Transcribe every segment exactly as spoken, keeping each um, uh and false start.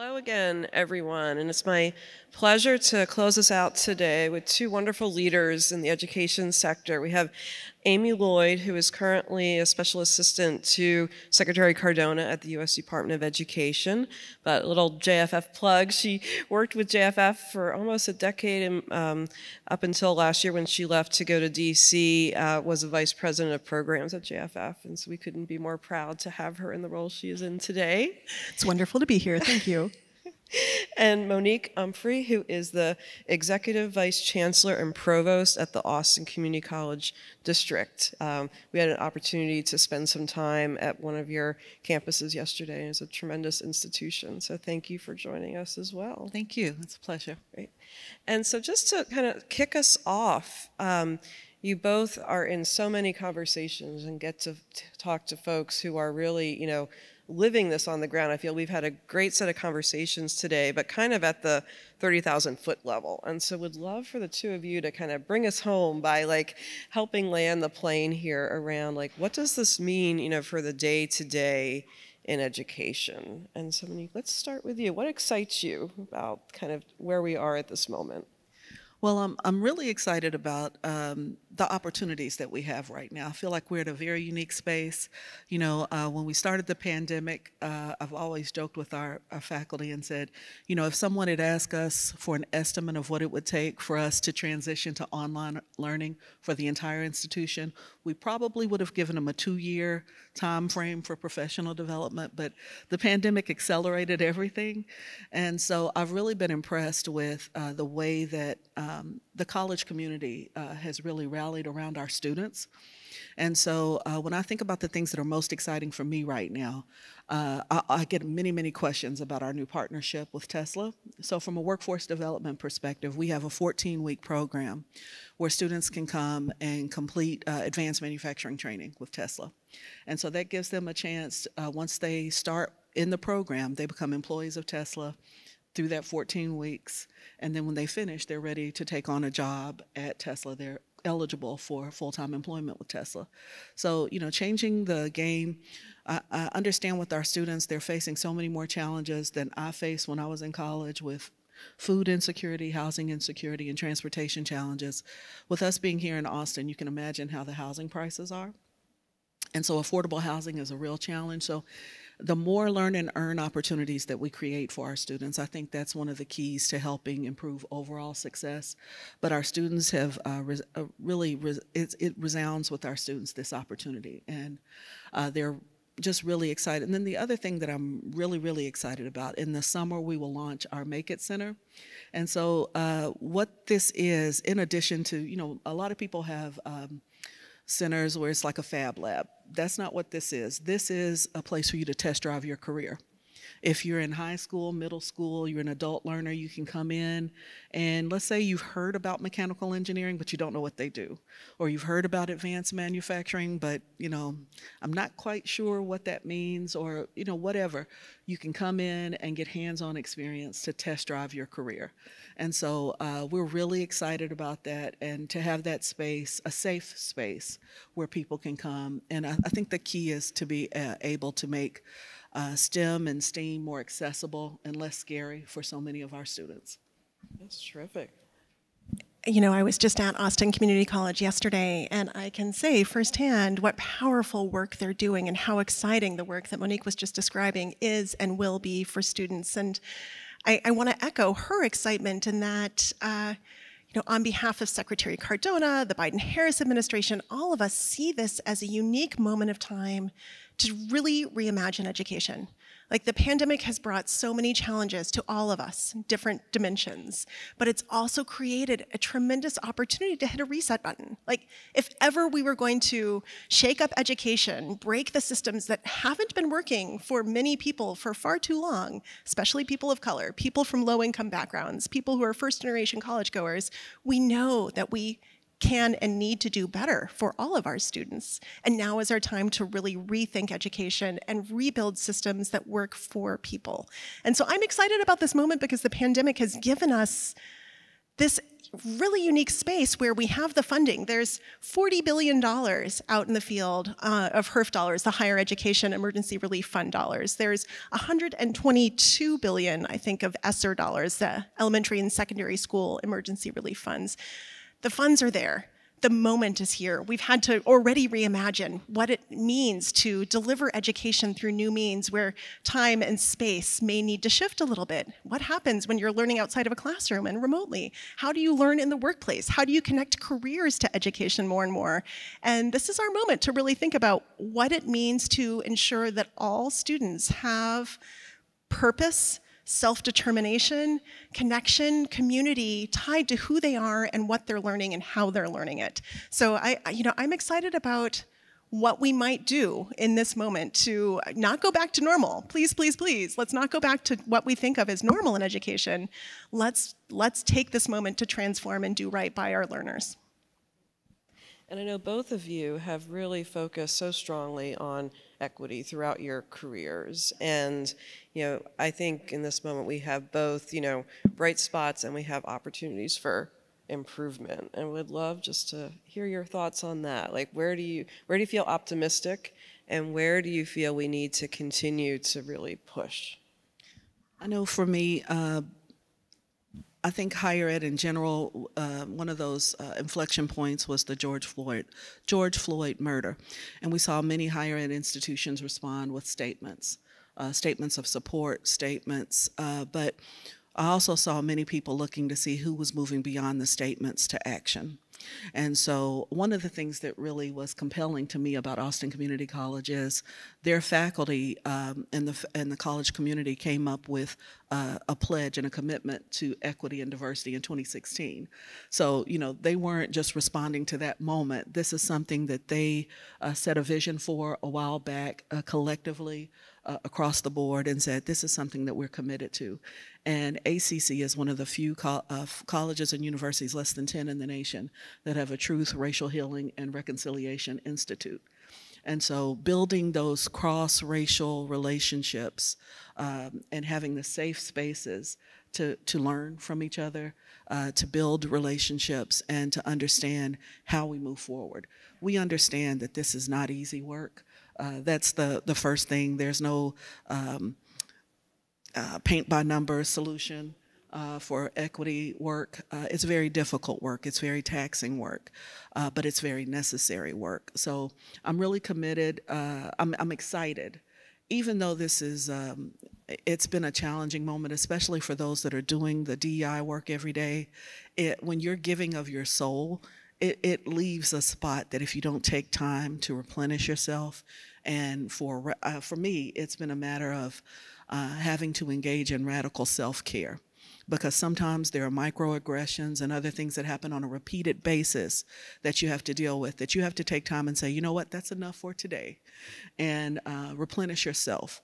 Hello again, everyone, and it's my pleasure to close us out today with two wonderful leaders in the education sector. We have Amy Lloyd, who is currently a special assistant to Secretary Cardona at the U S Department of Education, but a little J F F plug. She worked with J F F for almost a decade, and, um, up until last year when she left to go to D C, uh, was a vice president of programs at J F F, and so we couldn't be more proud to have her in the role she is in today. It's wonderful to be here. Thank you. And Monique Umphrey, who is the Executive Vice Chancellor and Provost at the Austin Community College District. Um, we had an opportunity to spend some time at one of your campuses yesterday, and it's a tremendous institution. So thank you for joining us as well. Thank you. It's a pleasure. Great. And so just to kind of kick us off, um, you both are in so many conversations and get to t- talk to folks who are really, you know, living this on the ground. I feel we've had a great set of conversations today, but kind of at the thirty thousand foot level. And so would love for the two of you to kind of bring us home by like helping land the plane here around like, what does this mean, you know, for the day to day in education? And so Monique, let's start with you. What excites you about kind of where we are at this moment? Well, I'm, I'm really excited about um, the opportunities that we have right now. I feel like we're at a very unique space. You know, uh, when we started the pandemic, uh, I've always joked with our, our faculty and said, you know, if someone had asked us for an estimate of what it would take for us to transition to online learning for the entire institution, we probably would have given them a two-year time frame for professional development, but the pandemic accelerated everything. And so I've really been impressed with uh, the way that um, Um, the college community uh, has really rallied around our students. And so uh, when I think about the things that are most exciting for me right now, uh, I, I get many, many questions about our new partnership with Tesla. So from a workforce development perspective, we have a fourteen-week program where students can come and complete uh, advanced manufacturing training with Tesla. And so that gives them a chance, uh, once they start in the program, they become employees of Tesla through that fourteen weeks, and then when they finish, they're ready to take on a job at Tesla. They're eligible for full-time employment with Tesla. So, you know, changing the game. I, I understand with our students, they're facing so many more challenges than I faced when I was in college with food insecurity, housing insecurity, and transportation challenges. With us being here in Austin, you can imagine how the housing prices are. And so affordable housing is a real challenge. So the more learn and earn opportunities that we create for our students, I think that's one of the keys to helping improve overall success. But our students have uh, res uh, really, res it, it resounds with our students, this opportunity. And uh, they're just really excited. And then the other thing that I'm really, really excited about, in the summer we will launch our Make It Center. And so uh, what this is, in addition to, you know, a lot of people have um, centers where it's like a fab lab. That's not what this is. This is a place for you to test drive your career. If you're in high school, middle school, you're an adult learner, you can come in and let's say you've heard about mechanical engineering, but you don't know what they do. Or you've heard about advanced manufacturing, but you know, I'm not quite sure what that means, or you know, whatever. You can come in and get hands-on experience to test drive your career. And so uh, we're really excited about that, and to have that space, a safe space where people can come. And I, I think the key is to be uh, able to make Uh, STEM and STEAM more accessible and less scary for so many of our students. That's terrific. You know, I was just at Austin Community College yesterday, and I can say firsthand what powerful work they're doing and how exciting the work that Monique was just describing is and will be for students. And I, I want to echo her excitement in that uh, you know, on behalf of Secretary Cardona, the Biden-Harris administration, all of us see this as a unique moment of time to really reimagine education. Like, the pandemic has brought so many challenges to all of us, different dimensions, but it's also created a tremendous opportunity to hit a reset button. Like, if ever we were going to shake up education, break the systems that haven't been working for many people for far too long, especially people of color, people from low-income backgrounds, people who are first-generation college-goers, we know that we can and need to do better for all of our students. And now is our time to really rethink education and rebuild systems that work for people. And so I'm excited about this moment because the pandemic has given us this really unique space where we have the funding. There's forty billion dollars out in the field uh, of HEERF dollars, the Higher Education Emergency Relief Fund dollars. There's one hundred twenty-two billion dollars, I think, of ESSER dollars, the elementary and secondary school emergency relief funds. The funds are there. The moment is here. We've had to already reimagine what it means to deliver education through new means where time and space may need to shift a little bit. What happens when you're learning outside of a classroom and remotely? How do you learn in the workplace? How do you connect careers to education more and more? And this is our moment to really think about what it means to ensure that all students have purpose, self-determination, connection, community tied to who they are and what they're learning and how they're learning it. So I, you know, I'm excited about what we might do in this moment to not go back to normal. Please, please, please, let's not go back to what we think of as normal in education. Let's, let's take this moment to transform and do right by our learners. And I know both of you have really focused so strongly on equity throughout your careers. And, you know, I think in this moment we have both, you know, bright spots and we have opportunities for improvement. And we'd love just to hear your thoughts on that. Like, where do you, where do you feel optimistic and where do you feel we need to continue to really push? I know for me, uh, I think higher ed in general, uh, one of those uh, inflection points was the George Floyd, George Floyd murder. And we saw many higher ed institutions respond with statements, uh, statements of support, statements, uh, but I also saw many people looking to see who was moving beyond the statements to action. And so one of the things that really was compelling to me about Austin Community College is their faculty um, and, the, and the college community came up with uh, a pledge and a commitment to equity and diversity in twenty sixteen. So, you know, they weren't just responding to that moment. This is something that they uh, set a vision for a while back uh, collectively uh, across the board and said, this is something that we're committed to. And A C C is one of the few co uh, colleges and universities, less than ten in the nation, that have a Truth, Racial Healing, and Reconciliation Institute. And so building those cross-racial relationships um, and having the safe spaces to, to learn from each other, uh, to build relationships, and to understand how we move forward. We understand that this is not easy work. Uh, that's the, the first thing. There's no um, uh, paint-by-numbers solution. Uh, for equity work. Uh, it's very difficult work. It's very taxing work, uh, but it's very necessary work. So I'm really committed. Uh, I'm, I'm excited. Even though this is, um, it's been a challenging moment, especially for those that are doing the D E I work every day. It, when you're giving of your soul, it, it leaves a spot that if you don't take time to replenish yourself, and for, uh, for me, it's been a matter of uh, having to engage in radical self-care. Because sometimes there are microaggressions and other things that happen on a repeated basis that you have to deal with, that you have to take time and say, you know what, that's enough for today, and uh, replenish yourself.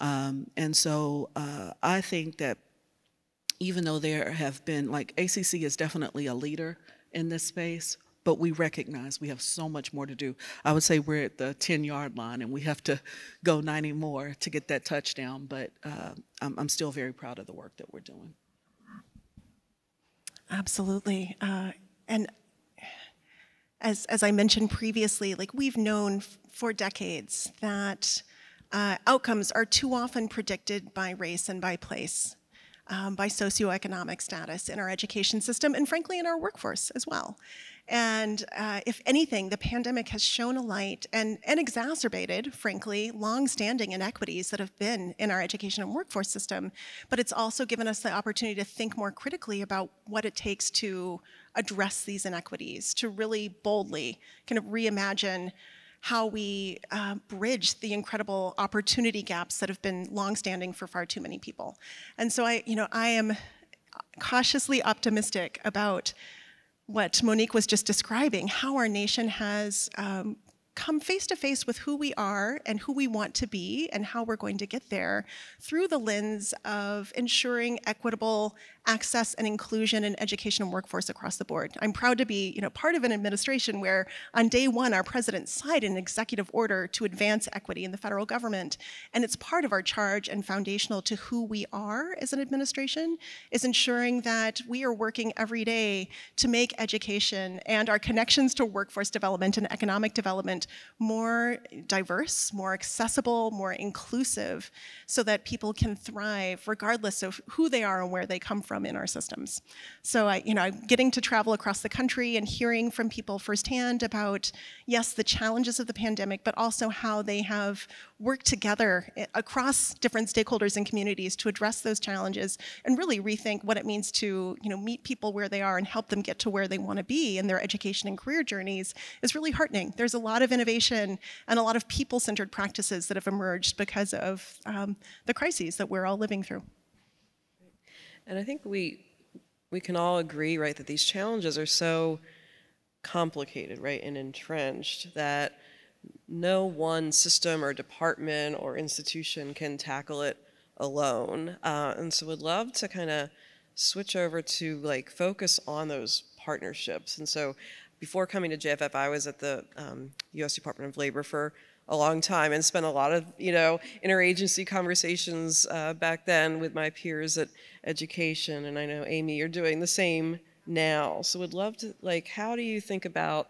Um, and so uh, I think that even though there have been, like, A C C is definitely a leader in this space, but we recognize we have so much more to do. I would say we're at the ten-yard line, and we have to go ninety more to get that touchdown, but uh, I'm, I'm still very proud of the work that we're doing. Absolutely. Uh, and as, as I mentioned previously, like, we've known for decades that uh, outcomes are too often predicted by race and by place, um, by socioeconomic status in our education system and, frankly, in our workforce as well. And uh, if anything, the pandemic has shone a light and, and exacerbated, frankly, long-standing inequities that have been in our education and workforce system, but it's also given us the opportunity to think more critically about what it takes to address these inequities, to really boldly kind of reimagine how we uh, bridge the incredible opportunity gaps that have been long-standing for far too many people. And so I, you know, I am cautiously optimistic about what Monique was just describing, how our nation has um, come face to face with who we are and who we want to be and how we're going to get there through the lens of ensuring equitable access and inclusion in education and workforce across the board. I'm proud to be, you know, part of an administration where on day one, our president signed an executive order to advance equity in the federal government. And it's part of our charge and foundational to who we are as an administration is ensuring that we are working every day to make education and our connections to workforce development and economic development more diverse, more accessible, more inclusive, so that people can thrive regardless of who they are and where they come from in our systems. So, I, you know, getting to travel across the country and hearing from people firsthand about, yes, the challenges of the pandemic, but also how they have worked together across different stakeholders and communities to address those challenges and really rethink what it means to, you know, meet people where they are and help them get to where they want to be in their education and career journeys is really heartening. There's a lot of innovation and a lot of people-centered practices that have emerged because of um, the crises that we're all living through. And I think we we can all agree, right, that these challenges are so complicated, right, and entrenched that no one system or department or institution can tackle it alone. Uh, and so we'd love to kind of switch over to like focus on those partnerships. And so before coming to J F F, I was at the um, U S Department of Labor for a long time and spent a lot of, you know, interagency conversations uh, back then with my peers at education. And I know, Amy, you're doing the same now. So would love to, like, how do you think about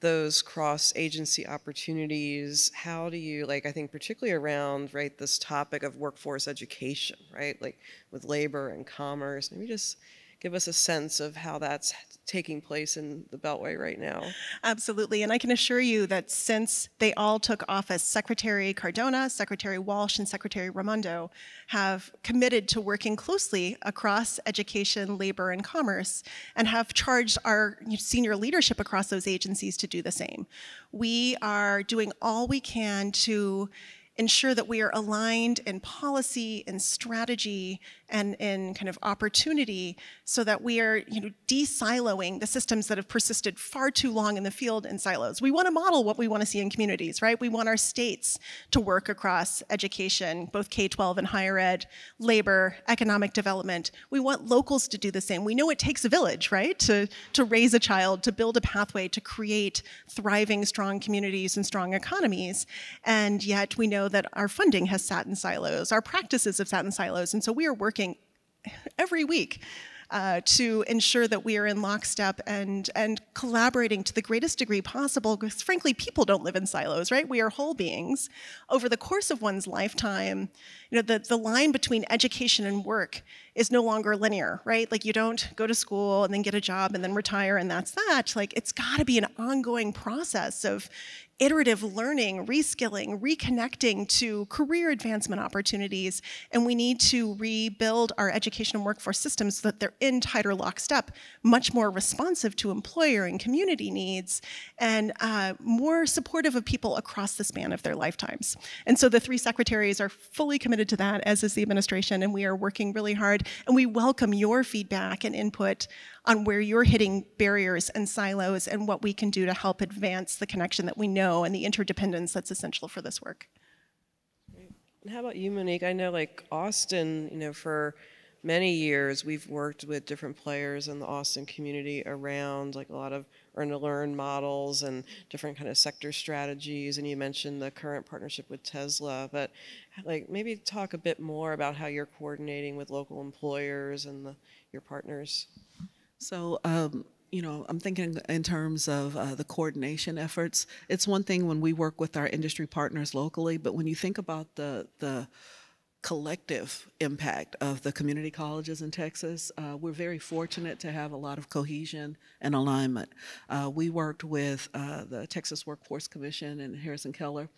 those cross-agency opportunities? How do you, like, I think particularly around, right, this topic of workforce education, right, like with labor and commerce, maybe just give us a sense of how that's taking place in the Beltway right now. Absolutely, and I can assure you that since they all took office, Secretary Cardona, Secretary Walsh, and Secretary Raimondo have committed to working closely across education, labor, and commerce, and have charged our senior leadership across those agencies to do the same. We are doing all we can to ensure that we are aligned in policy and strategy and in kind of opportunity so that we are, you know, de-siloing the systems that have persisted far too long in the field in silos. We want to model what we want to see in communities, right? We want our states to work across education, both K twelve and higher ed, labor, economic development. We want locals to do the same. We know it takes a village, right? To, to raise a child, to build a pathway, to create thriving, strong communities and strong economies. And yet we know that our funding has sat in silos, our practices have sat in silos, and so we are working every week uh, to ensure that we are in lockstep and, and collaborating to the greatest degree possible, because frankly, people don't live in silos, right? We are whole beings. Over the course of one's lifetime, you know, the, the line between education and work is no longer linear, right? Like, you don't go to school and then get a job and then retire and that's that. Like, it's gotta be an ongoing process of iterative learning, reskilling, reconnecting to career advancement opportunities, and we need to rebuild our education and workforce systems so that they're in tighter lockstep, much more responsive to employer and community needs, and uh, more supportive of people across the span of their lifetimes. And so the three secretaries are fully committed to that, as is the administration, and we are working really hard, and we welcome your feedback and input on where you're hitting barriers and silos and what we can do to help advance the connection that we know and the interdependence that's essential for this work. And how about you, Monique? I know, like, Austin, you know, for many years we've worked with different players in the Austin community around like a lot of earn to learn models and different kind of sector strategies, and you mentioned the current partnership with Tesla, but like maybe talk a bit more about how you're coordinating with local employers and the, your partners. So, um, you know, I'm thinking in terms of uh, the coordination efforts. It's one thing when we work with our industry partners locally, but when you think about the the collective impact of the community colleges in Texas, uh, we're very fortunate to have a lot of cohesion and alignment. Uh, we worked with uh, the Texas Workforce Commission and Harrison Keller,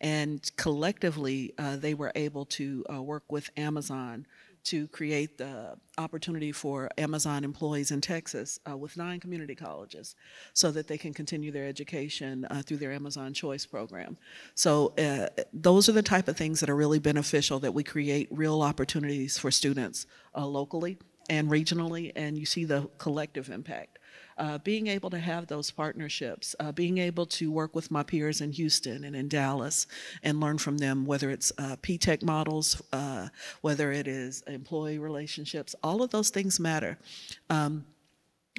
and collectively uh, they were able to uh, work with Amazon to create the opportunity for Amazon employees in Texas uh, with nine community colleges so that they can continue their education uh, through their Amazon Choice program. So uh, those are the type of things that are really beneficial, that we create real opportunities for students uh, locally and regionally, and you see the collective impact. Uh, being able to have those partnerships, uh, being able to work with my peers in Houston and in Dallas and learn from them, whether it's uh, P-TECH models, uh, whether it is employee relationships, all of those things matter. Um,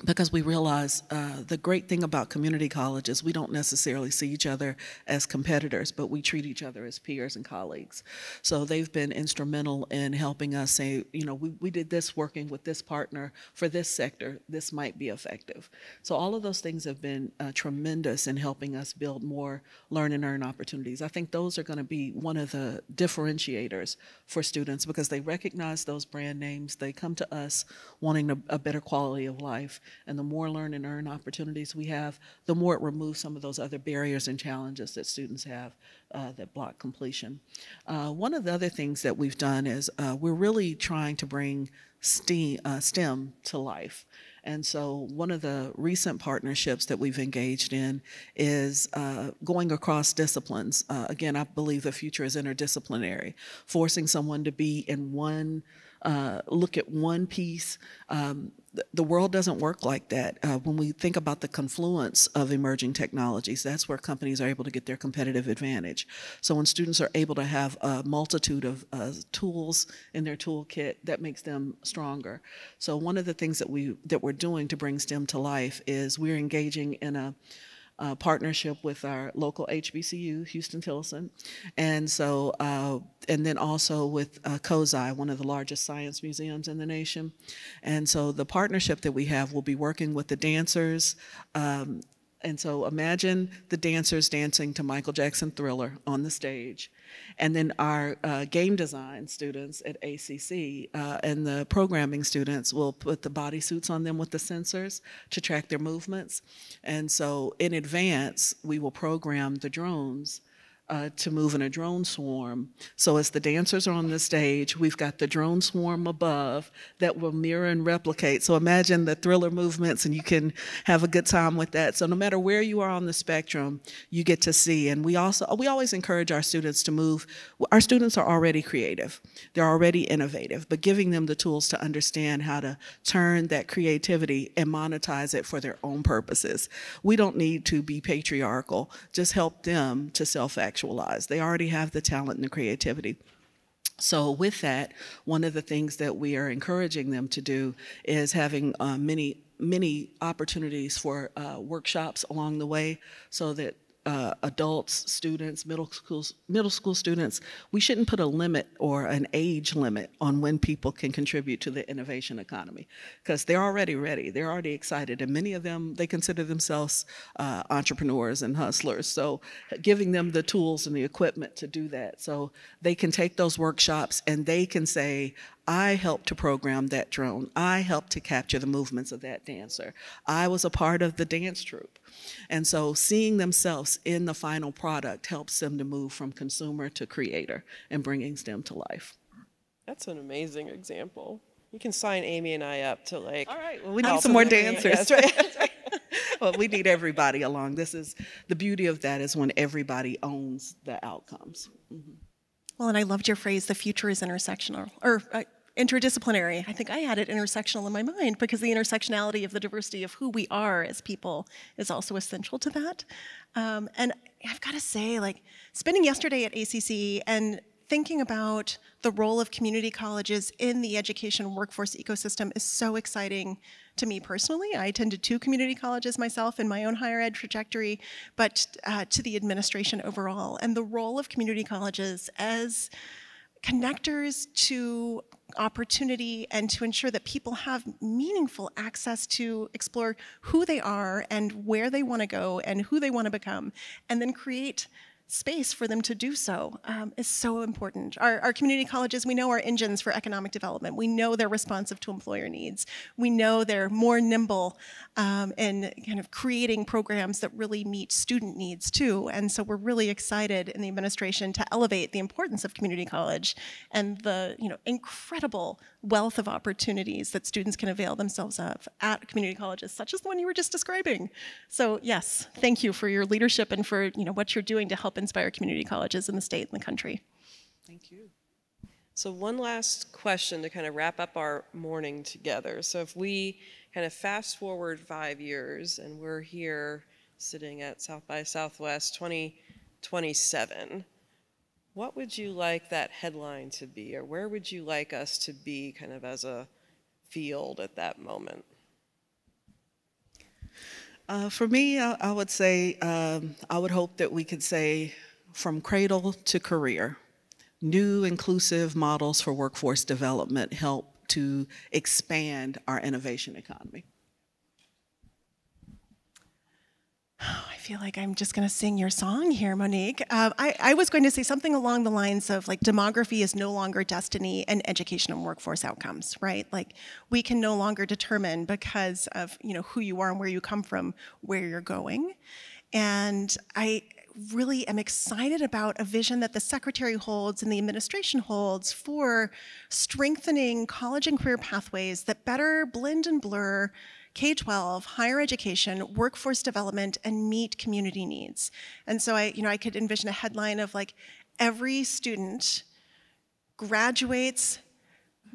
because we realize uh, the great thing about community college is we don't necessarily see each other as competitors, but we treat each other as peers and colleagues. So they've been instrumental in helping us say, you know, we, we did this working with this partner for this sector, this might be effective. So all of those things have been uh, tremendous in helping us build more learn and earn opportunities. I think those are going to be one of the differentiators for students because they recognize those brand names, they come to us wanting a, a better quality of life. And the more learn and earn opportunities we have, the more it removes some of those other barriers and challenges that students have uh, that block completion. Uh, one of the other things that we've done is uh, we're really trying to bring STEAM, uh, STEM to life. And so one of the recent partnerships that we've engaged in is uh, going across disciplines. Uh, again, I believe the future is interdisciplinary, forcing someone to be in one, uh, look at one piece. Um, The world doesn't work like that. Uh, when we think about the confluence of emerging technologies, that's where companies are able to get their competitive advantage. So when students are able to have a multitude of uh, tools in their toolkit, that makes them stronger. So one of the things that, we, that we're doing to bring STEM to life is we're engaging in a Uh, partnership with our local H B C U, Houston Tilson, and so uh, and then also with uh, COSI, one of the largest science museums in the nation. And so the partnership that we have will be working with the dancers. Um, and so imagine the dancers dancing to Michael Jackson Thriller on the stage. And then our uh, game design students at A C C uh, and the programming students will put the bodysuits on them with the sensors to track their movements. And so in advance, we will program the drones uh, to move in a drone swarm. So as the dancers are on the stage, we've got the drone swarm above that will mirror and replicate. So imagine the Thriller movements and you can have a good time with that. So no matter where you are on the spectrum, you get to see. And we also, we always encourage our students to move. Our students are already creative. They're already innovative, but giving them the tools to understand how to turn that creativity and monetize it for their own purposes. We don't need to be patriarchal, just help them to self-actualize. They already have the talent and the creativity. So with that, one of the things that we are encouraging them to do is having uh, many, many opportunities for uh, workshops along the way so that Uh, adults, students, middle school, middle school students, we shouldn't put a limit or an age limit on when people can contribute to the innovation economy because they're already ready. They're already excited. And many of them, they consider themselves uh, entrepreneurs and hustlers. So giving them the tools and the equipment to do that so they can take those workshops and they can say, I helped to program that drone. I helped to capture the movements of that dancer. I was a part of the dance troupe. And so seeing themselves in the final product helps them to move from consumer to creator and bringing STEM to life. That's an amazing example. You can sign Amy and I up to like... All right, well, we need some more dancers. Yeah, that's right, that's right. Well, we need everybody along. This is, the beauty of that is when everybody owns the outcomes. Mm-hmm. Well, and I loved your phrase, the future is intersectional, or uh, interdisciplinary. I think I had it intersectional in my mind because the intersectionality of the diversity of who we are as people is also essential to that. Um, and I've got to say, like, spending yesterday at A C C and thinking about the role of community colleges in the education workforce ecosystem is so exciting to me personally. I attended two community colleges myself in my own higher ed trajectory, but uh, to the administration overall. And the role of community colleges as connectors to opportunity and to ensure that people have meaningful access to explore who they are and where they want to go and who they want to become, and then create space for them to do so um, is so important. Our, our community colleges, we know, are engines for economic development. We know they're responsive to employer needs. We know they're more nimble um, in kind of creating programs that really meet student needs too. And so we're really excited in the administration to elevate the importance of community college and the you know incredible wealth of opportunities that students can avail themselves of at community colleges, such as the one you were just describing. So yes, thank you for your leadership and for you know what you're doing to help inspire community colleges in the state and the country. Thank you. So one last question to kind of wrap up our morning together. So if we kind of fast forward five years and we're here sitting at South by Southwest twenty twenty-seven, what would you like that headline to be, or where would you like us to be kind of as a field at that moment? Uh, for me, I, I would say, um, I would hope that we could say from cradle to career, new inclusive models for workforce development help to expand our innovation economy. Oh, I feel like I'm just going to sing your song here, Monique. Uh, I, I was going to say something along the lines of, like, demography is no longer destiny and education and workforce outcomes, right? Like, we can no longer determine because of, you know, who you are and where you come from, where you're going. And I really am excited about a vision that the Secretary holds and the administration holds for strengthening college and career pathways that better blend and blur K twelve, higher education, workforce development, and meet community needs. And so I, you know, I could envision a headline of, like, every student graduates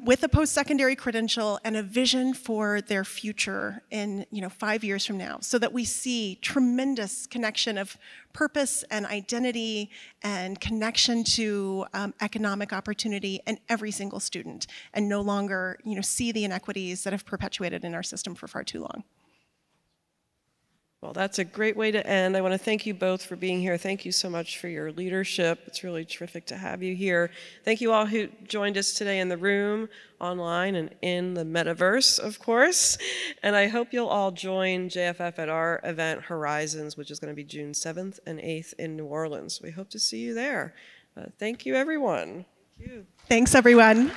with a post-secondary credential and a vision for their future in, you know, five years from now, so that we see tremendous connection of purpose and identity and connection to um, economic opportunity in every single student, and no longer, you know, see the inequities that have perpetuated in our system for far too long. Well, that's a great way to end. I want to thank you both for being here. Thank you so much for your leadership. It's really terrific to have you here. Thank you all who joined us today in the room, online, and in the metaverse, of course. And I hope you'll all join J F F at our event, Horizons, which is going to be June seventh and eighth in New Orleans. We hope to see you there. Uh, thank you, everyone. Thank you. Thanks, everyone.